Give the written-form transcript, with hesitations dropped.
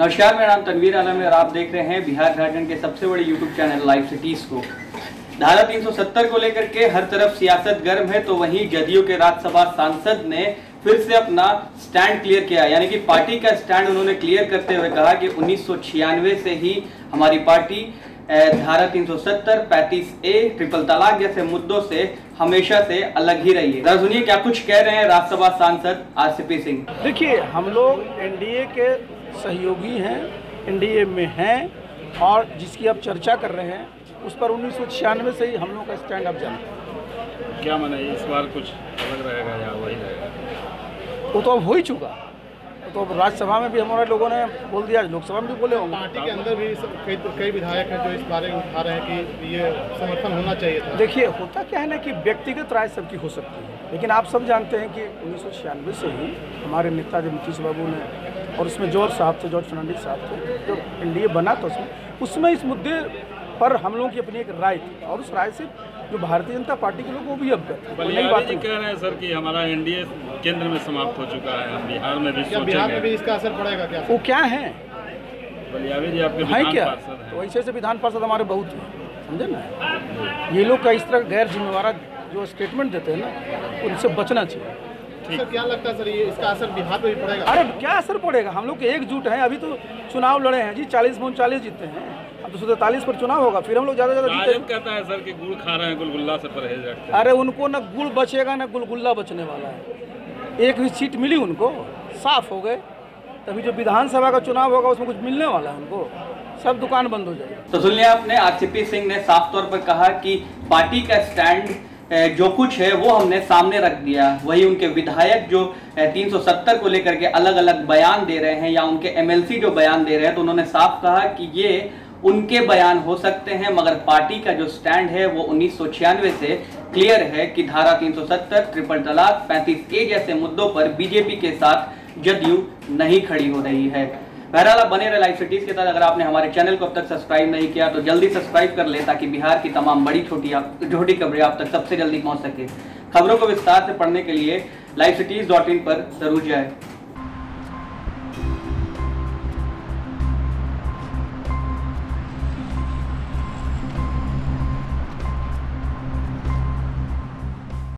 नमस्कार, मेरा नाम तनवीर आलम है और आप देख रहे हैं बिहार झारखंड के सबसे बड़े यूट्यूब चैनल लाइव सिटीज को। धारा 370 को लेकर के हर तरफ सियासत गर्म है, तो वहीं जदयू के राज्यसभा सांसद ने फिर से अपना स्टैंड क्लियर किया, यानी कि पार्टी का स्टैंड उन्होंने क्लियर करते हुए कहा कि 1996 से ही हमारी पार्टी धारा 370, 35A, ट्रिपल तलाक जैसे मुद्दों से हमेशा से अलग ही रही है। जरा सुनिए क्या कुछ कह रहे हैं राज्यसभा सांसद आरसीपी सिंह। देखिए, हम लोग एनडीए के सहयोगी हैं, एनडीए में हैं और जिसकी आप चर्चा कर रहे हैं उस पर 1996 से ही हम लोग का स्टैंड अप जाना। क्या माना इस बार कुछ अलग रहेगा या वही रहेगा? वो तो अब हो ही चुका, तो राज्यसभा में भी हमारे लोगों ने बोल दिया, लोकसभा में भी बोले होंगे। पार्टी के अंदर भी कई विधायक हैं जो इस बारे में उठा रहे हैं कि ये समर्थन होना चाहिए था। देखिए, होता क्या है ना कि व्यक्तिगत राय सबकी हो सकती है, लेकिन आप सब जानते हैं कि 1996 से ही हमारे नेता जो नीतीश बाबू ने और उसमें जॉर्ज साहब थे, जॉर्ज फर्नांडिस साहब थे, जब एनडीए बना तो उसमें इस मुद्दे पर हम लोगों की अपनी एक राय थी और उस राय से जो भारतीय जनता पार्टी के लोग वो भी अवगत हैं। बलिया जी कह रहे हैं सर कि हमारा एनडीए केंद्र में समाप्त हो चुका है, बिहार में भी सोचेंगे। बिहार में भी इसका असर पड़ेगा क्या? वो क्या है बलिया जी, आपके विधान पार्षद हैं, वैसे ऐसे विधान पार्षद हमारे बहुत हैं, समझे ना। ये लोग का इस तरह गैर जिम्मेवार जो स्टेटमेंट देते हैं ना, उनसे बचना चाहिए। सर, क्या लगता है सर ये इसका असर बिहार पे भी पड़ेगा? अरे क्या असर पड़ेगा, हम लोग एकजुट हैं। अभी तो चुनाव लड़े हैं जी, 40 में 39 जीते हैं, अब 243 पर चुनाव होगा, फिर हम लोग ज़्यादा ज़्यादा कहता है सर कि गुड़ खा रहे हैं, गुलगुल्ला से परहेज रखते हैं। अरे उनको ना गुड़ बचेगा ना गुलगुल्ला बचने वाला है, एक भी सीट मिली उनको, साफ हो गए। तभी जो विधानसभा का चुनाव होगा उसमें कुछ मिलने वाला है उनको, सब दुकान बंद हो जाएगी। तो सुनिए, आपने आरसीपी सिंह ने साफ तौर पर कहा कि पार्टी का स्टैंड जो कुछ है वो हमने सामने रख दिया। वही उनके विधायक जो 370 को लेकर के अलग अलग बयान दे रहे हैं या उनके एमएलसी जो बयान दे रहे हैं, तो उन्होंने साफ कहा कि ये उनके बयान हो सकते हैं, मगर पार्टी का जो स्टैंड है वो 1996 से क्लियर है कि धारा 370, ट्रिपल तलाक, 35A जैसे मुद्दों पर बीजेपी के साथ जदयू नहीं खड़ी हो रही है। बहरहाल, आप बने रहे लाइव सिटीज के साथ। अगर आपने हमारे चैनल को अब तक सब्सक्राइब नहीं किया तो जल्दी सब्सक्राइब कर ले, ताकि बिहार की तमाम बड़ी छोटी खबरें आप तक सबसे जल्दी पहुंच सके। खबरों को विस्तार से पढ़ने के लिए livecities.in पर जरूर जाए।